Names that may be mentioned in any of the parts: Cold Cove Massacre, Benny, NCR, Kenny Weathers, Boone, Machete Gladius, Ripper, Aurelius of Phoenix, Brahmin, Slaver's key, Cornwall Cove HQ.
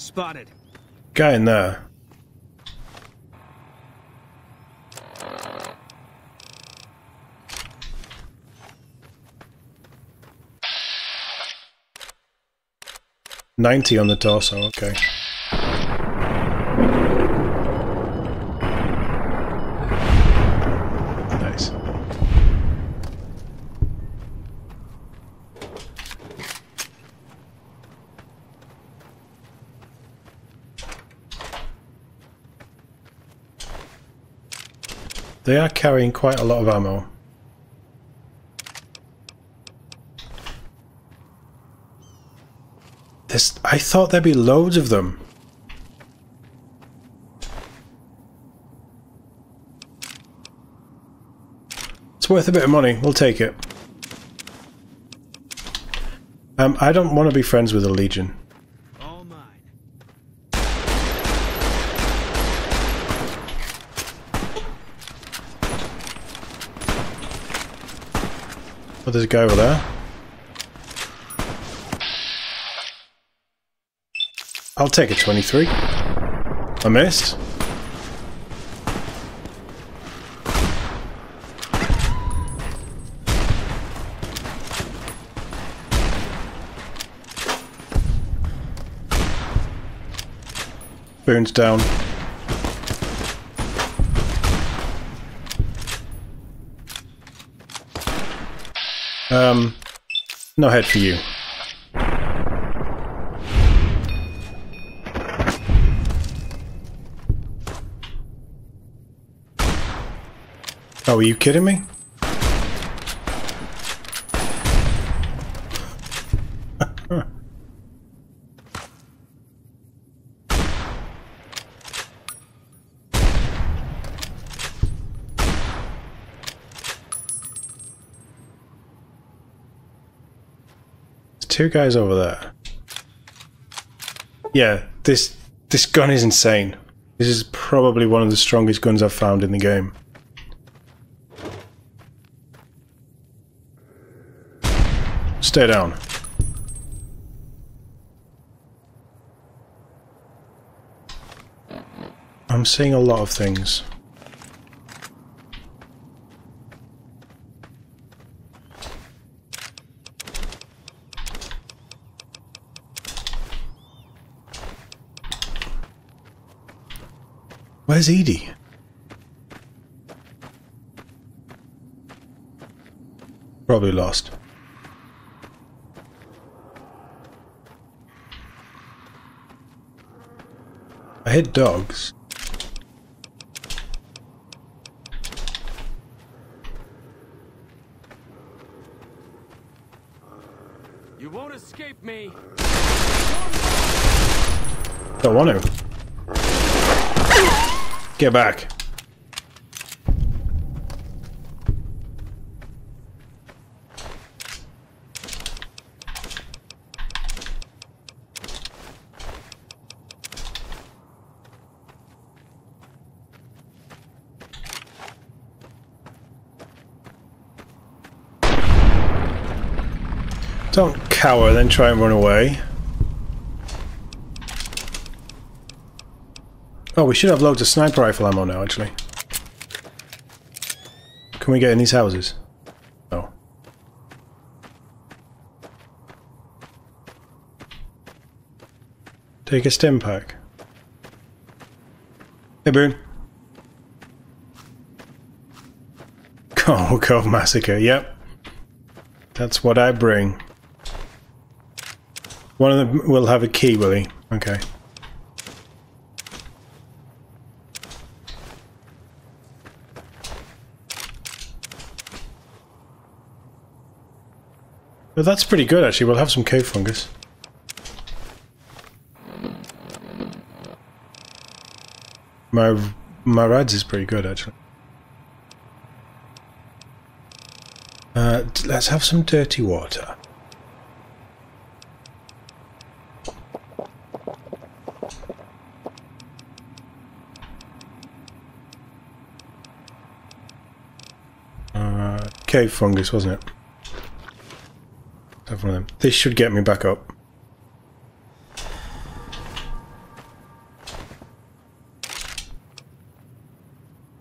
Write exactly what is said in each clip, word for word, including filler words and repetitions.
Spotted. Guy in there. ninety on the torso, okay. Nice. They are carrying quite a lot of ammo. This, I thought there'd be loads of them. It's worth a bit of money. We'll take it. Um, I don't want to be friends with a legion. All mine. Oh, there's a guy over there. I'll take a twenty-three. I missed. Boone's down. Um, no head for you. Oh, are you kidding me? Two guys over there. Yeah, this this gun is insane. This is probably one of the strongest guns I've found in the game. Stay down. I'm seeing a lot of things. Where's Edie? Probably lost. I hit dogs. You won't escape me. Don't want to. Get back. Don't cower, then try and run away. Oh, we should have loads of sniper rifle ammo now, actually. Can we get in these houses? No. Take a stim pack. Hey, Boone. Cold Cove Massacre, yep. That's what I bring. One of them will have a key, will he? Okay. Well, that's pretty good, actually. We'll have some cave fungus. My, my rads is pretty good, actually. Uh, let's have some dirty water. Cave fungus, wasn't it? Have one of them. This should get me back up.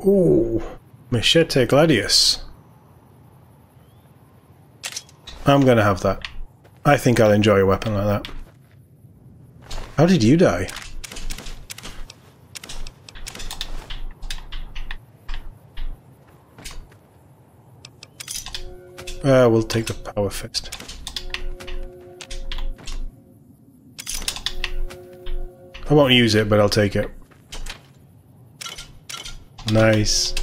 Ooh, Machete Gladius. I'm gonna have that. I think I'll enjoy a weapon like that. How did you die? Uh, we'll take the power fist. I won't use it, but I'll take it. Nice.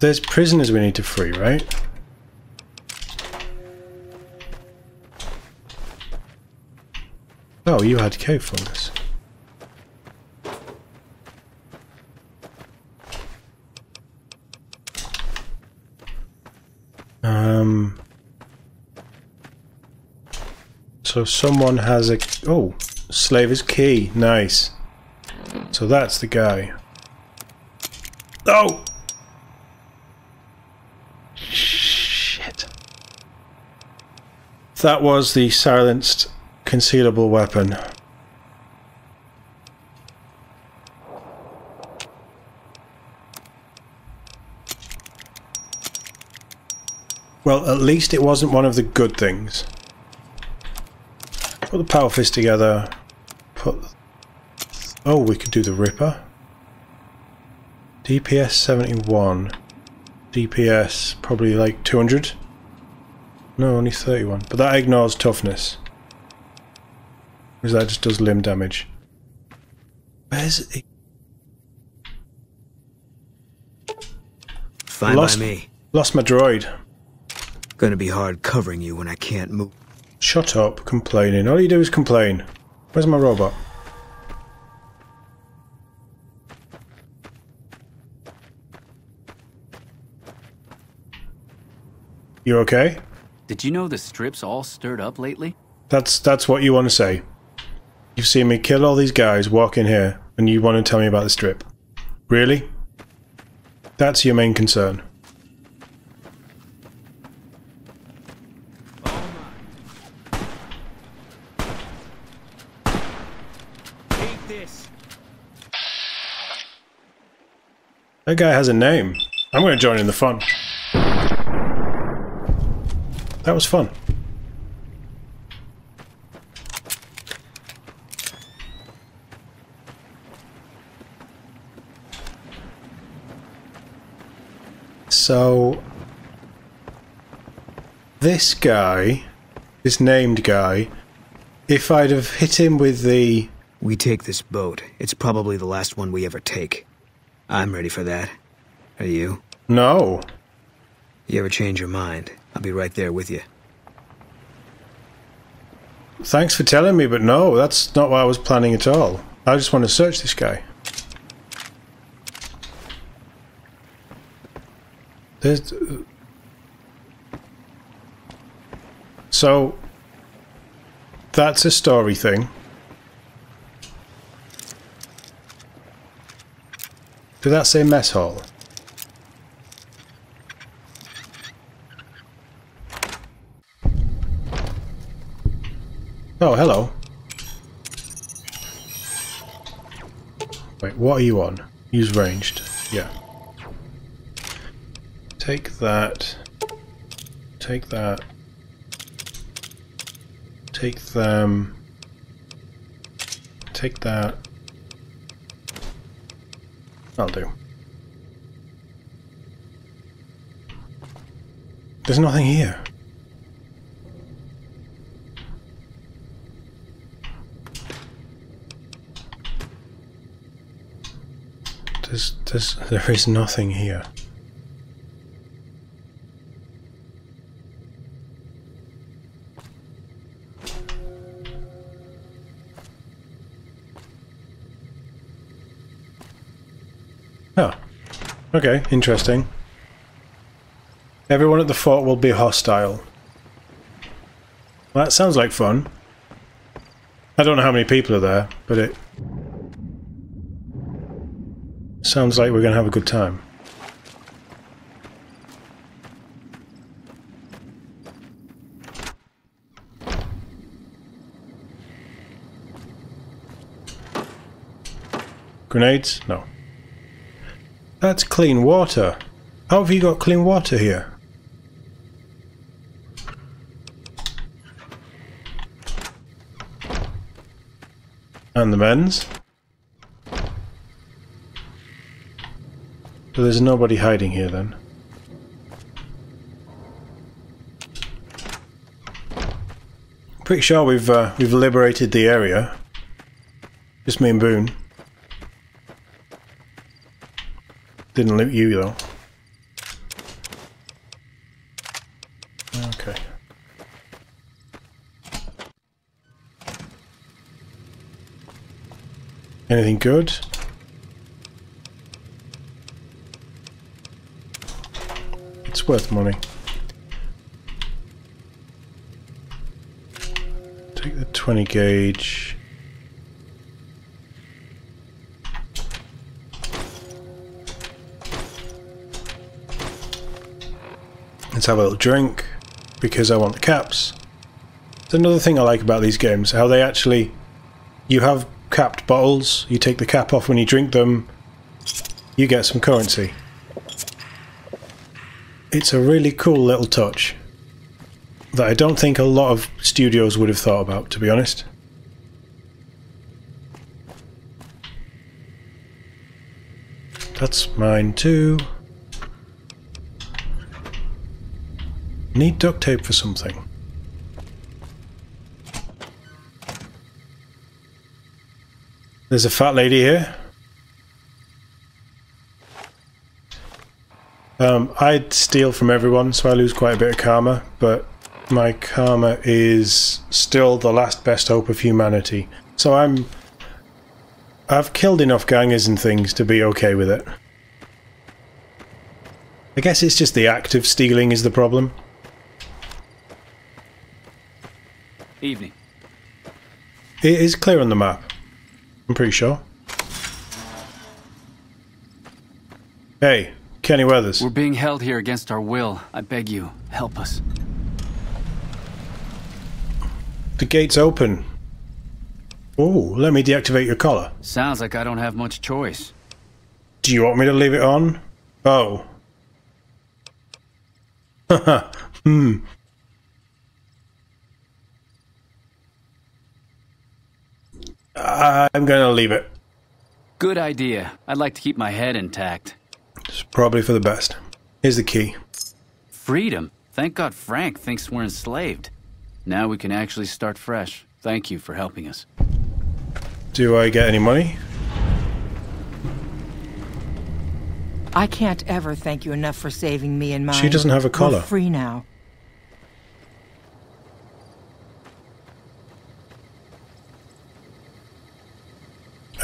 There's prisoners we need to free, right? Oh, you had cave fungus. Um, so someone has a... Oh, Slaver's key. Nice. So that's the guy. Oh! Shit. That was the silenced concealable weapon. Well, at least it wasn't one of the good things. Put the power fist together. Put... Oh, we could do the Ripper. D P S seventy-one. D P S probably like two hundred. No, only thirty-one. But that ignores toughness. Because that just does limb damage. Where's it? Fine by me. Lost my droid. Gonna be hard covering you when I can't move. Shut up complaining. All you do is complain. Where's my robot? You okay? Did you know the strip's all stirred up lately? That's that's what you want to say. You've seen me kill all these guys, walk in here, and you want to tell me about the strip. Really? That's your main concern. That guy has a name. I'm going to join in the fun. That was fun. So... This guy, this named guy, if I'd have hit him with the... We take this boat. It's probably the last one we ever take. I'm ready for that. Are you? No. You ever change your mind? I'll be right there with you. Thanks for telling me, but no, that's not what I was planning at all. I just want to search this guy. There's... So... That's a story thing. Did that say mess hall? Oh, hello. Wait, what are you on? Use ranged. Yeah. Take that. Take that. Take them. Take that. I'll do. There's nothing here. There's, there's, there is nothing here. Oh. Okay, interesting. Everyone at the fort will be hostile. Well, that sounds like fun. I don't know how many people are there, but it... sounds like we're gonna have a good time. Grenades? No. That's clean water. How have you got clean water here? And the men's. So there's nobody hiding here then. Pretty sure we've uh, we've liberated the area. Just me and Boone. Didn't loot you though. Okay. Anything good? It's worth money. Take the twenty gauge. Let's have a little drink because I want the caps. It's another thing I like about these games, how they actually, you have capped bottles, you take the cap off when you drink them, you get some currency. It's a really cool little touch that I don't think a lot of studios would have thought about, to be honest. That's mine too. Need duct tape for something. There's a fat lady here. Um, I'd steal from everyone, so I lose quite a bit of karma, but my karma is still the last best hope of humanity. So I'm... I've killed enough gangers and things to be okay with it. I guess it's just the act of stealing is the problem. Evening. It is clear on the map, I'm pretty sure. Hey, Kenny Weathers. We're being held here against our will. I beg you, help us. The gate's open. Oh, let me deactivate your collar. Sounds like I don't have much choice. Do you want me to leave it on? Oh. Haha, hmm. I'm gonna leave it. Good idea. I'd like to keep my head intact. It's probably for the best. Here's the key. Freedom? Thank God Frank thinks we're enslaved. Now we can actually start fresh. Thank you for helping us. Do I get any money? I can't ever thank you enough for saving me and mine. She doesn't have a collar. We're free now.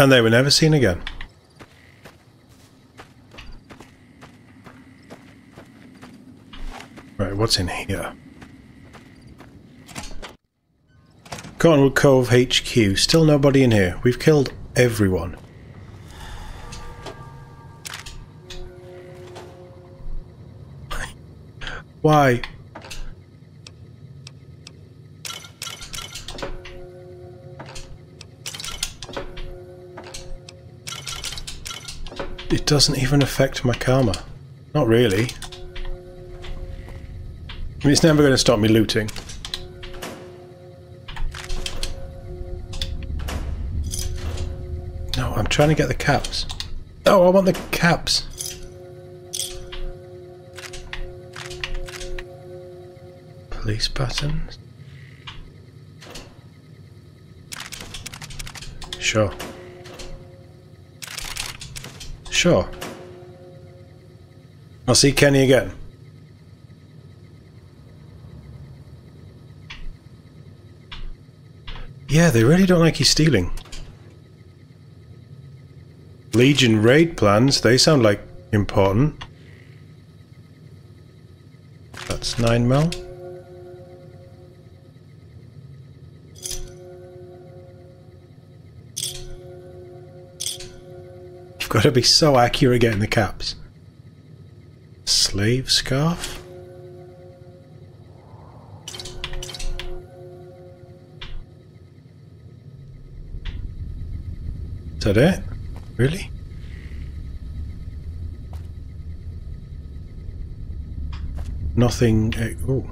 And they were never seen again. Right, what's in here? Cornwall Cove H Q. Still nobody in here. We've killed everyone. Why? It doesn't even affect my karma. Not really. I mean, it's never going to stop me looting. No, I'm trying to get the caps. Oh, I want the caps. Police patterns. Sure. Sure. I'll see Kenny again. Yeah, they really don't like you stealing. Legion raid plans, they sound like important. That's nine mil. You've got to be so accurate getting the caps. Slave scarf? Is that it? Really? Nothing. Uh, oh.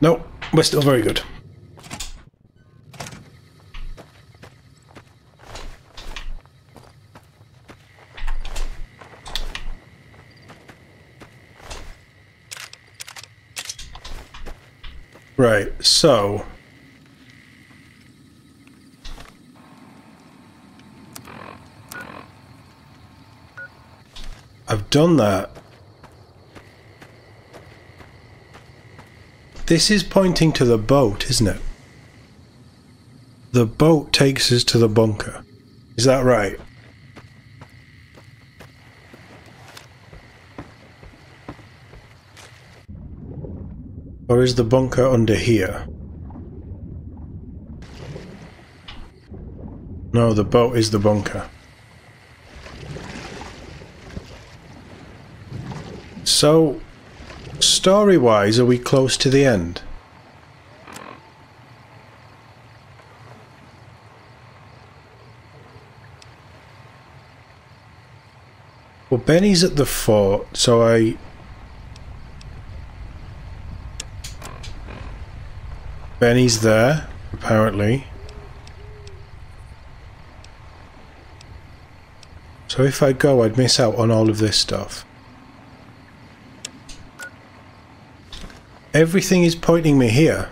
No, we're still very good. Right, so I've done that. This is pointing to the boat, isn't it? The boat takes us to the bunker. Is that right? Or is the bunker under here? No, the boat is the bunker. So, story-wise, are we close to the end? Well, Benny's at the fort, so I... Benny's there, apparently. So if I go, I'd miss out on all of this stuff. Everything is pointing me here.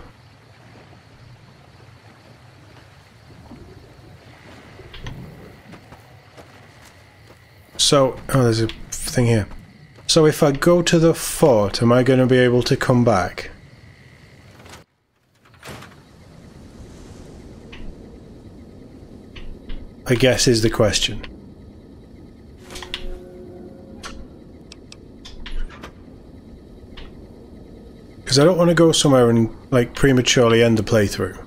So, oh, there's a thing here. So if I go to the fort, am I going to be able to come back? I guess is the question. Because I don't want to go somewhere and like prematurely end the playthrough.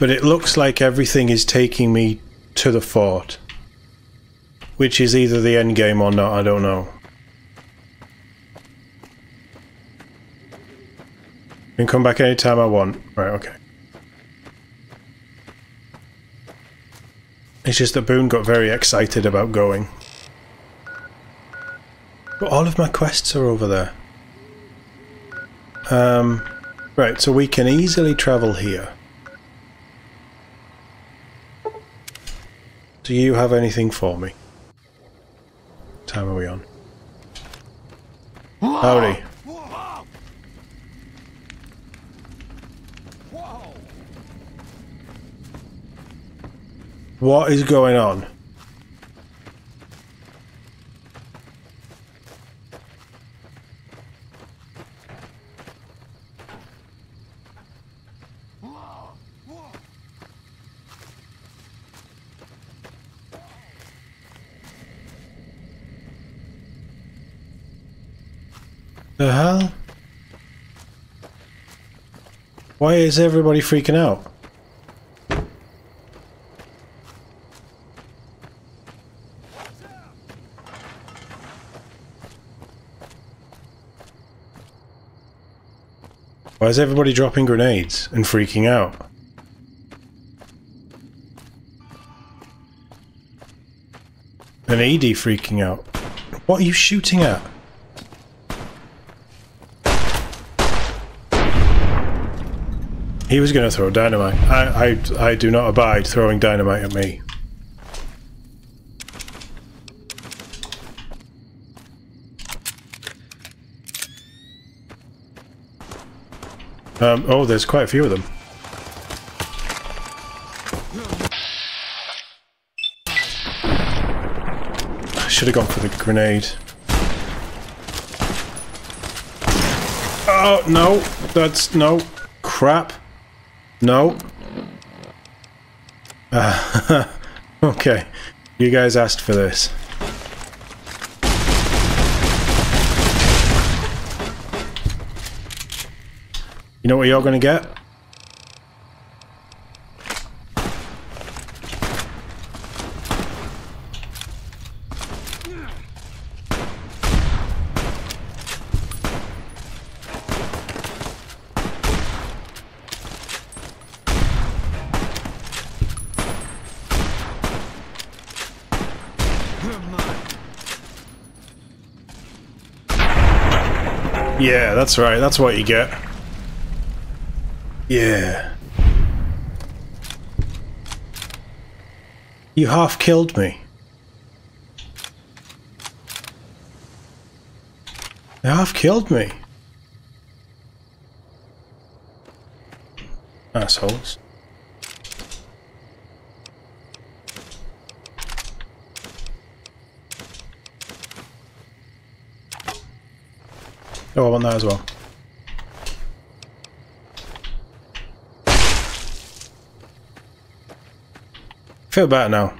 But it looks like everything is taking me to the fort, which is either the end game or not, I don't know. I can come back anytime I want. Right, okay. It's just that Boone got very excited about going. But all of my quests are over there. Um, right, so we can easily travel here. Do you have anything for me? What time are we on? Howdy. What is going on? The hell? Why is everybody freaking out? Why is everybody dropping grenades and freaking out? An A D freaking out. What are you shooting at? He was gonna throw dynamite. I, I, I do not abide throwing dynamite at me. Um, oh, there's quite a few of them. I should have gone for the grenade. Oh, no. That's... no. Crap. No. Uh, okay. You guys asked for this. You know what you're gonna get? Yeah, that's right. That's what you get. Yeah. You half killed me. You half killed me. Assholes. Oh, I want that as well. Feel better now.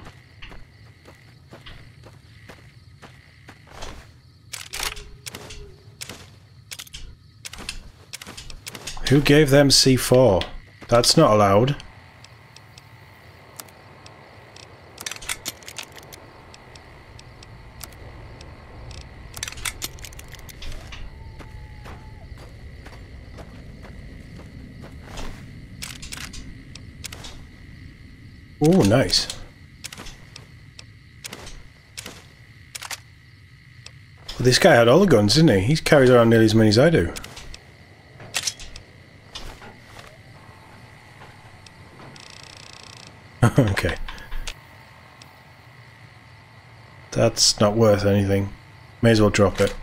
Who gave them C four? That's not allowed. Oh, nice. Well, this guy had all the guns, didn't he? He's carried around nearly as many as I do. Okay. That's not worth anything. May as well drop it.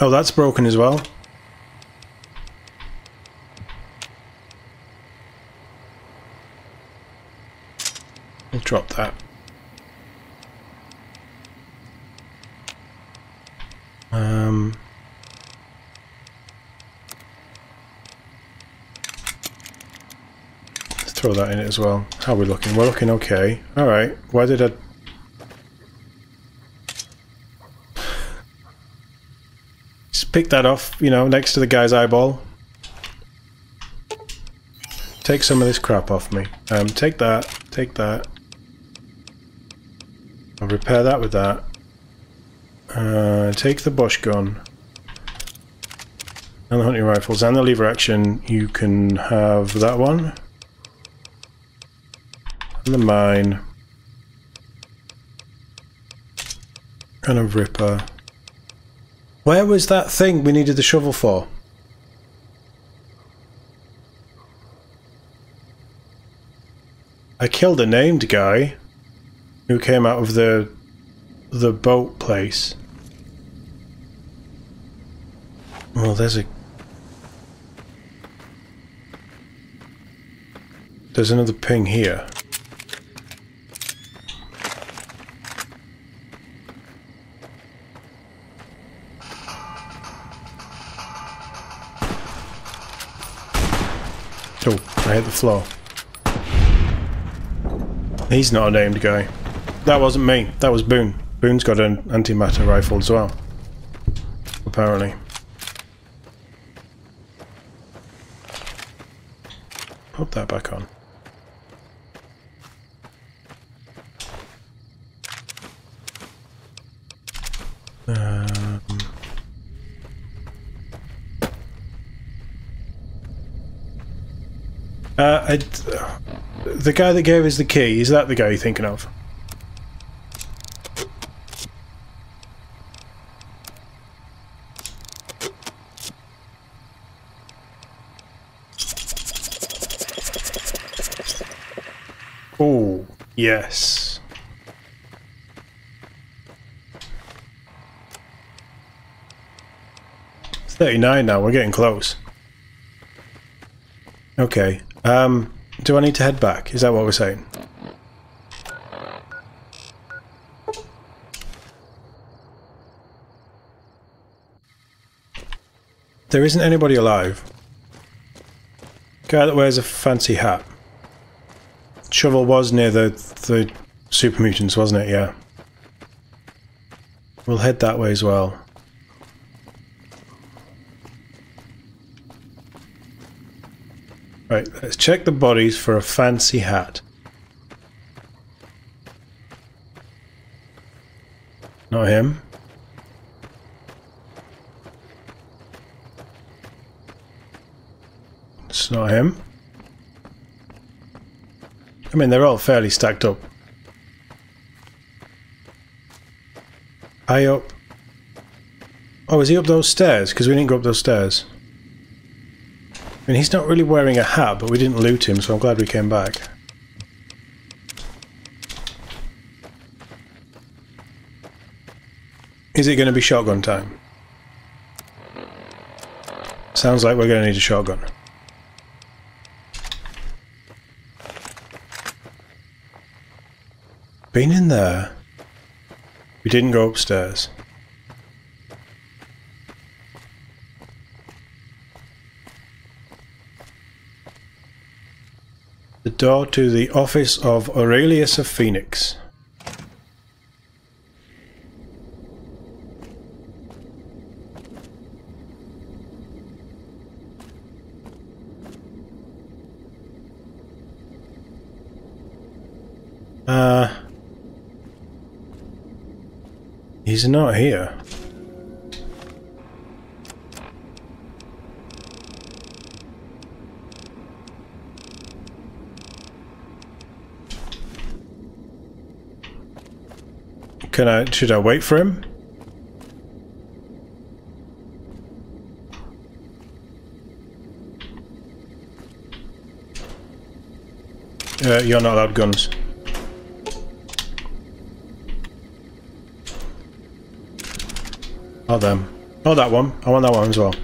Oh, that's broken as well. Drop that. Um, let's throw that in it as well. How are we looking? We're looking okay. Alright. Why did I... Just pick that off, you know, next to the guy's eyeball. Take some of this crap off me. Um, take that. Take that. I'll repair that with that. Uh, take the bush gun. And the hunting rifles and the lever action. You can have that one. And the mine. And a ripper. Where was that thing we needed the shovel for? I killed a named guy who came out of the the boat place. Well, there's a... There's another ping here. Oh, I hit the floor. He's not a named guy. That wasn't me. That was Boone. Boone's got an antimatter rifle as well. Apparently. Pop that back on. Um, uh, I... The guy that gave us the key, is that the guy you're thinking of? Oh, yes. It's thirty-nine now, we're getting close. Okay, um... do I need to head back? Is that what we're saying? There isn't anybody alive. Guy that wears a fancy hat. Shovel was near the, the super mutants, wasn't it? Yeah. We'll head that way as well. Right, let's check the bodies for a fancy hat. Not him. It's not him. I mean, they're all fairly stacked up. High up. Oh, is he up those stairs? Because we didn't go up those stairs. I mean, he's not really wearing a hat, but we didn't loot him, so I'm glad we came back. Is it going to be shotgun time? Sounds like we're going to need a shotgun. Been in there. We didn't go upstairs. The door to the office of Aurelius of Phoenix. Uh, he's not here. Can I, should I wait for him? Uh, you're not allowed guns. Oh, them. Oh, that one. I want that one as well.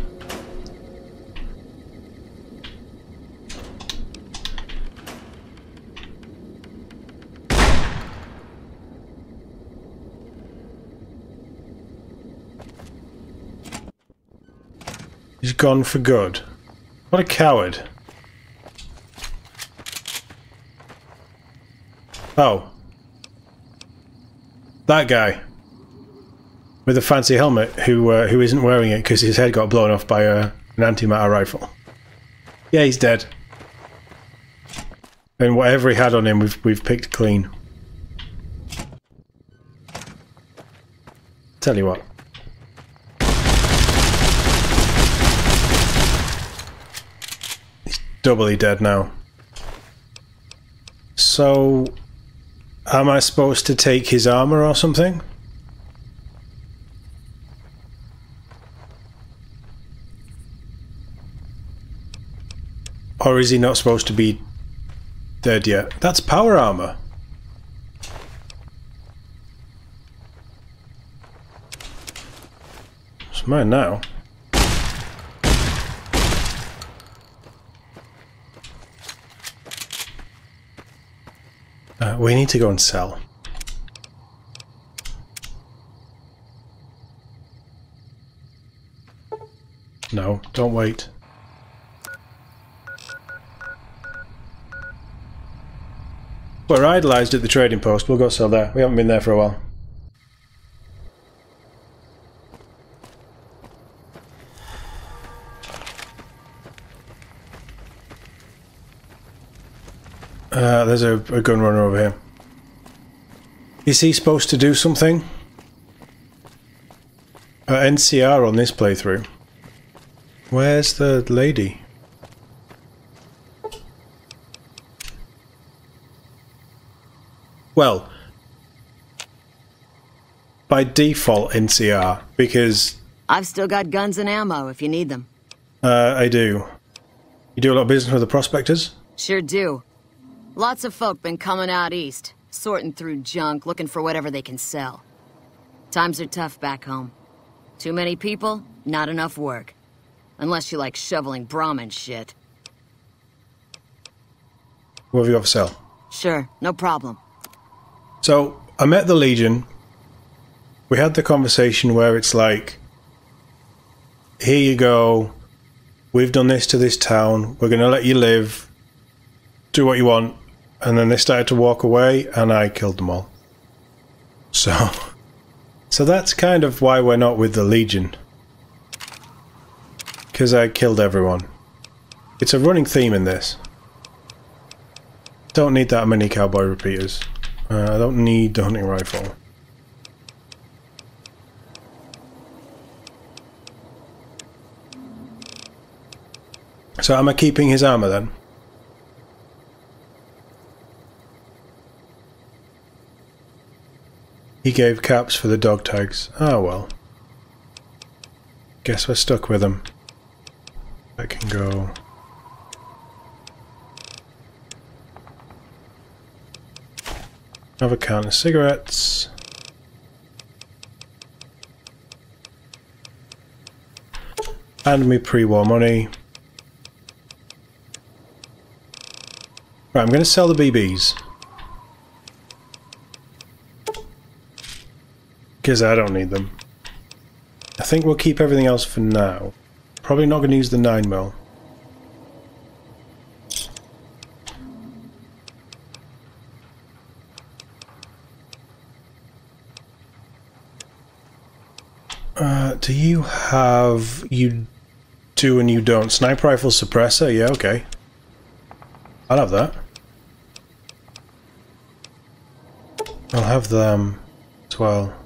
He's gone for good. What a coward. Oh. That guy. With a fancy helmet, who uh, who isn't wearing it because his head got blown off by uh, an antimatter rifle. Yeah, he's dead. And whatever he had on him, we've we've picked clean. Tell you what. He's doubly dead now. So, am I supposed to take his armor or something? Or is he not supposed to be dead yet? That's power armor. It's mine now. Uh, we need to go and sell. No, don't wait. We're idolized at the trading post. We'll go sell there. We haven't been there for a while. Uh, there's a, a gun runner over here. Is he supposed to do something? Uh, N C R on this playthrough. Where's the lady? Well, by default N C R, because... I've still got guns and ammo if you need them. Uh, I do. You do a lot of business with the prospectors? Sure do. Lots of folk been coming out east, sorting through junk, looking for whatever they can sell. Times are tough back home. Too many people, not enough work. Unless you like shoveling Brahmin shit. What have you got for sale? Sure, no problem. So, I met the Legion, we had the conversation where it's like, here you go, we've done this to this town, we're going to let you live, do what you want, and then they started to walk away, and I killed them all. So, so that's kind of why we're not with the Legion, because I killed everyone. It's a running theme in this. Don't need that many cowboy repeaters. Uh, I don't need the hunting rifle. So am I keeping his armor then? He gave caps for the dog tags. Oh well. Guess we're stuck with them. I can go... another carton of cigarettes. And me pre-war money. Right, I'm going to sell the B Bs. Because I don't need them. I think we'll keep everything else for now. Probably not going to use the nine mil. Uh, do you have... you do and you don't. Sniper rifle suppressor? Yeah, okay. I'll have that. I'll have them as well.